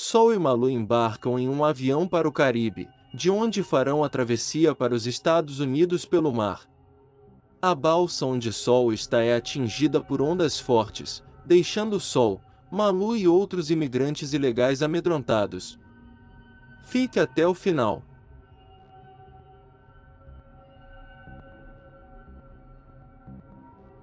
Sol e Malu embarcam em um avião para o Caribe, de onde farão a travessia para os Estados Unidos pelo mar. A balsa onde Sol está é atingida por ondas fortes, deixando Sol, Malu e outros imigrantes ilegais amedrontados. Fique até o final.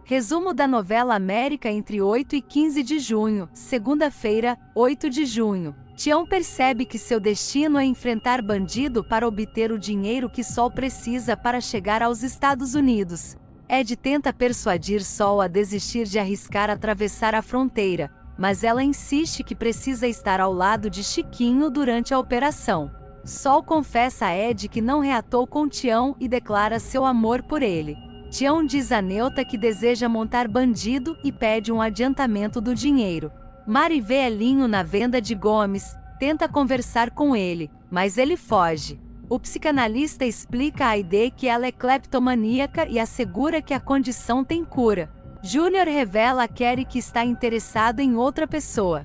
Resumo da novela América entre 8 e 15 de junho, segunda-feira, 8 de junho. Tião percebe que seu destino é enfrentar Bandido para obter o dinheiro que Sol precisa para chegar aos Estados Unidos. Eddie tenta persuadir Sol a desistir de arriscar atravessar a fronteira, mas ela insiste que precisa estar ao lado de Chiquinho durante a operação. Sol confessa a Eddie que não reatou com Tião e declara seu amor por ele. Tião diz a Neuta que deseja montar Bandido e pede um adiantamento do dinheiro. Mari vê Elinho na venda de Gomes, tenta conversar com ele, mas ele foge. O psicanalista explica a Haydée que ela é cleptomaníaca e assegura que a condição tem cura. Júnior revela a Kerry que está interessado em outra pessoa.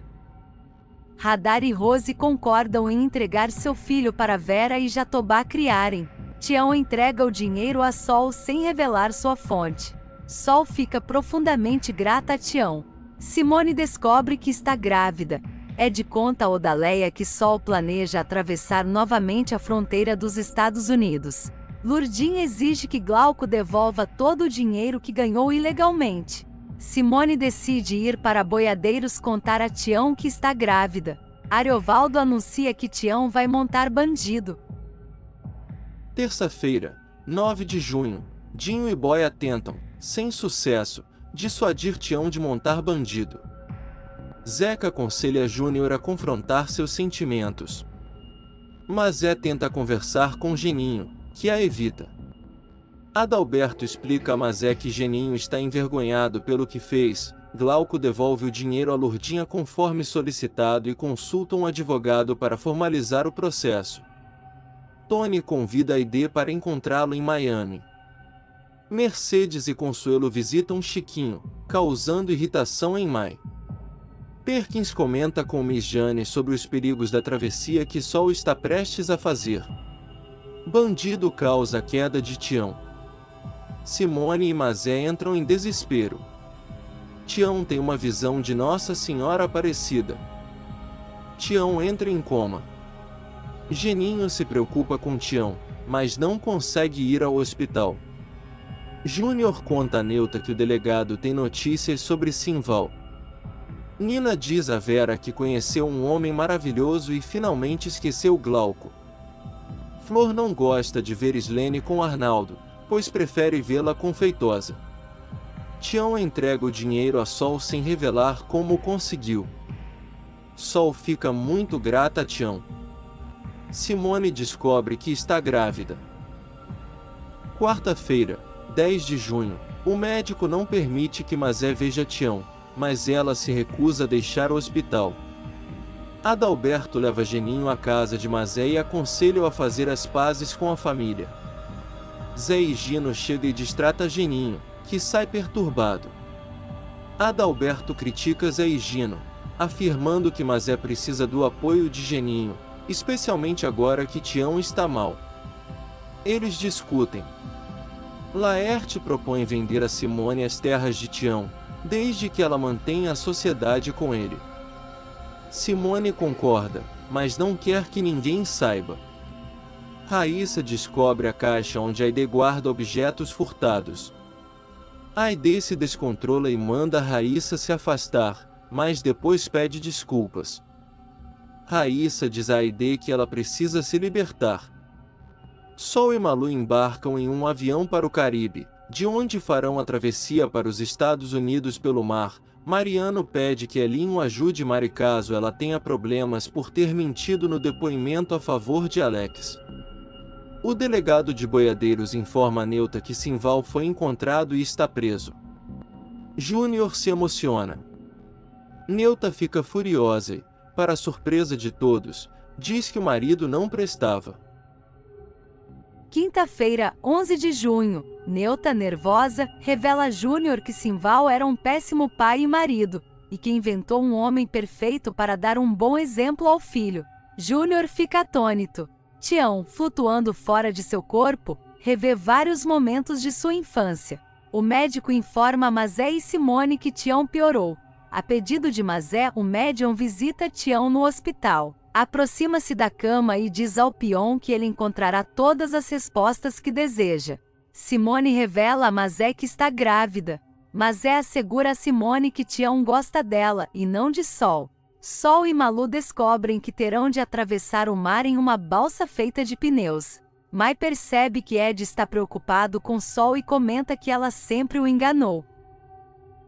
Haydée e Rose concordam em entregar seu filho para Vera e Jatobá criarem. Tião entrega o dinheiro a Sol sem revelar sua fonte. Sol fica profundamente grata a Tião. Simone descobre que está grávida. Eddie conta a Odaleia que Sol planeja atravessar novamente a fronteira dos Estados Unidos. Lurdinha exige que Glauco devolva todo o dinheiro que ganhou ilegalmente. Simone decide ir para Boiadeiros contar a Tião que está grávida. Ariovaldo anuncia que Tião vai montar Bandido. Terça-feira, 9 de junho, Dinho e Boia tentam, sem sucesso, dissuadir Tião de montar Bandido. Zeca aconselha Júnior a confrontar seus sentimentos. Mazé tenta conversar com Geninho, que a evita. Adalberto explica a Mazé que Geninho está envergonhado pelo que fez. Glauco devolve o dinheiro a Lurdinha conforme solicitado e consulta um advogado para formalizar o processo. Tony convida Aide para encontrá-lo em Miami. Mercedes e Consuelo visitam Chiquinho, causando irritação em Mai. Perkins comenta com Miss Jane sobre os perigos da travessia que Sol está prestes a fazer. Bandido causa a queda de Tião. Simone e Mazé entram em desespero. Tião tem uma visão de Nossa Senhora Aparecida. Tião entra em coma. Geninho se preocupa com Tião, mas não consegue ir ao hospital. Júnior conta a Neuta que o delegado tem notícias sobre Sinval. Nina diz a Vera que conheceu um homem maravilhoso e finalmente esqueceu Glauco. Flor não gosta de ver Islene com Arnaldo, pois prefere vê-la com Feitosa. Tião entrega o dinheiro a Sol sem revelar como conseguiu. Sol fica muito grata a Tião. Simone descobre que está grávida. Quarta-feira, 10 de junho, o médico não permite que Mazé veja Tião, mas ela se recusa a deixar o hospital. Adalberto leva Geninho à casa de Mazé e aconselha-o a fazer as pazes com a família. Zé Higino chega e distrata Geninho, que sai perturbado. Adalberto critica Zé Higino, afirmando que Mazé precisa do apoio de Geninho, especialmente agora que Tião está mal. Eles discutem. Laerte propõe vender a Simone as terras de Tião, desde que ela mantenha a sociedade com ele. Simone concorda, mas não quer que ninguém saiba. Raíssa descobre a caixa onde Aide guarda objetos furtados. Aide se descontrola e manda Raíssa se afastar, mas depois pede desculpas. Raíssa diz a Aide que ela precisa se libertar. Sol e Malu embarcam em um avião para o Caribe, de onde farão a travessia para os Estados Unidos pelo mar. Mariano pede que Elinho ajude Mari caso ela tenha problemas por ter mentido no depoimento a favor de Alex. O delegado de Boiadeiros informa a Neuta que Sinval foi encontrado e está preso. Júnior se emociona. Neuta fica furiosa e, para a surpresa de todos, diz que o marido não prestava. Quinta-feira, 11 de junho, Neuta, nervosa, revela a Júnior que Sinval era um péssimo pai e marido. e que inventou um homem perfeito para dar um bom exemplo ao filho. Júnior fica atônito. Tião, flutuando fora de seu corpo, revê vários momentos de sua infância. O médico informa a Mazé e Simone que Tião piorou. A pedido de Mazé, o médium visita Tião no hospital. Aproxima-se da cama e diz ao peão que ele encontrará todas as respostas que deseja. Simone revela a Mazé que está grávida. Mazé assegura a Simone que Tião gosta dela, e não de Sol. Sol e Malu descobrem que terão de atravessar o mar em uma balsa feita de pneus. Mai percebe que Eddie está preocupado com Sol e comenta que ela sempre o enganou.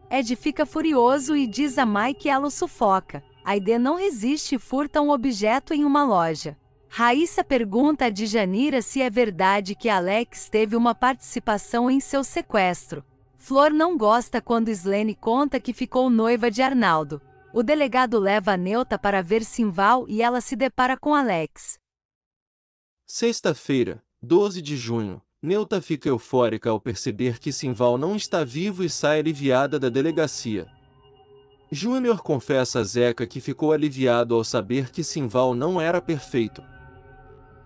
Eddie fica furioso e diz a Mai que ela o sufoca. Haydée não resiste e furta um objeto em uma loja. Raíssa pergunta a Djanira se é verdade que Alex teve uma participação em seu sequestro. Flor não gosta quando Slane conta que ficou noiva de Arnaldo. O delegado leva a Neuta para ver Sinval e ela se depara com Alex. Sexta-feira, 12 de junho. Neuta fica eufórica ao perceber que Sinval não está vivo e sai aliviada da delegacia. Júnior confessa a Zeca que ficou aliviado ao saber que Sinval não era perfeito.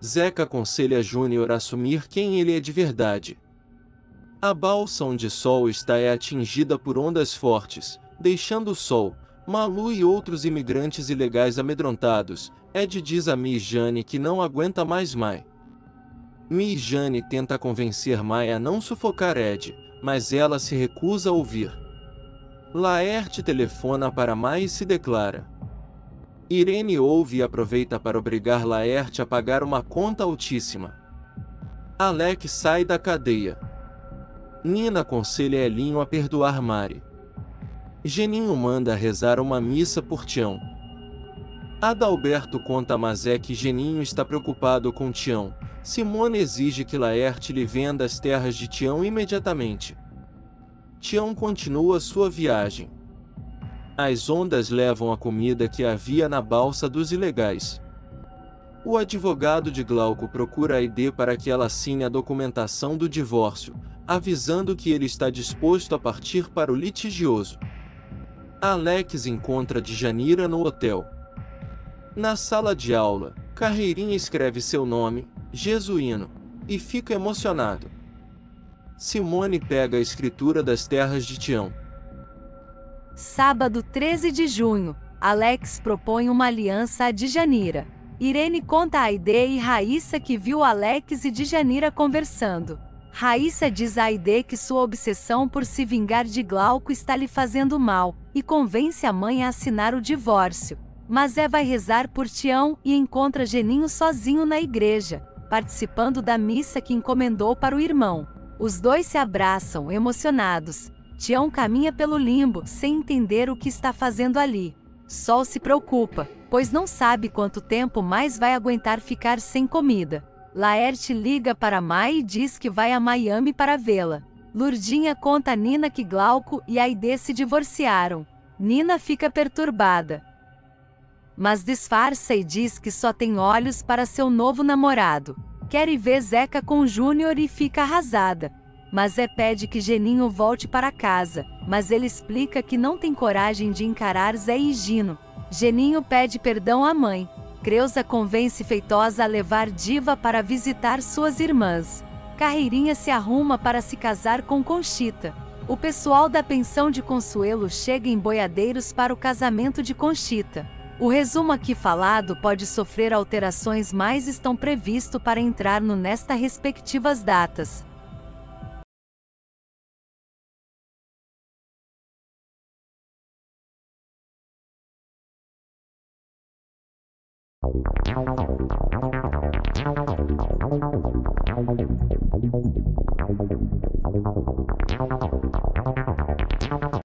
Zeca aconselha Júnior a assumir quem ele é de verdade. A balsa onde Sol está é atingida por ondas fortes, deixando Sol, Malu e outros imigrantes ilegais amedrontados. Eddie diz a Miss Jane que não aguenta mais Mai. Miss Jane tenta convencer Mai a não sufocar Eddie, mas ela se recusa a ouvir. Laerte telefona para Mai e se declara. Irene ouve e aproveita para obrigar Laerte a pagar uma conta altíssima. Alex sai da cadeia. Nina aconselha Elinho a perdoar Mari. Geninho manda rezar uma missa por Tião. Adalberto conta a Mazé que Geninho está preocupado com Tião. Simone exige que Laerte lhe venda as terras de Tião imediatamente. Tião continua sua viagem. As ondas levam a comida que havia na balsa dos ilegais. O advogado de Glauco procura a Aide para que ela assine a documentação do divórcio, avisando que ele está disposto a partir para o litigioso. Alex encontra Djanira no hotel. Na sala de aula, Carreirinha escreve seu nome, Jesuíno, e fica emocionado. Simone pega a escritura das terras de Tião. Sábado 13 de junho, Alex propõe uma aliança a Djanira. Irene conta a Haydée e Raíssa que viu Alex e Djanira conversando. Raíssa diz a Haydée que sua obsessão por se vingar de Glauco está lhe fazendo mal, e convence a mãe a assinar o divórcio. Mazé vai rezar por Tião e encontra Geninho sozinho na igreja, participando da missa que encomendou para o irmão. Os dois se abraçam, emocionados. Tião caminha pelo limbo, sem entender o que está fazendo ali. Sol se preocupa, pois não sabe quanto tempo mais vai aguentar ficar sem comida. Laerte liga para Mai e diz que vai a Miami para vê-la. Lurdinha conta a Nina que Glauco e Haydée se divorciaram. Nina fica perturbada, mas disfarça e diz que só tem olhos para seu novo namorado. Kerry vê Zeca com Júnior e fica arrasada. Mazé pede que Geninho volte para casa, mas ele explica que não tem coragem de encarar Zé Higino. Geninho pede perdão à mãe. Creusa convence Feitosa a levar Diva para visitar suas irmãs. Carreirinha se arruma para se casar com Conchita. O pessoal da pensão de Consuelo chega em Boiadeiros para o casamento de Conchita. O resumo aqui falado pode sofrer alterações, mas estão previstos para entrar no nesta respectivas datas.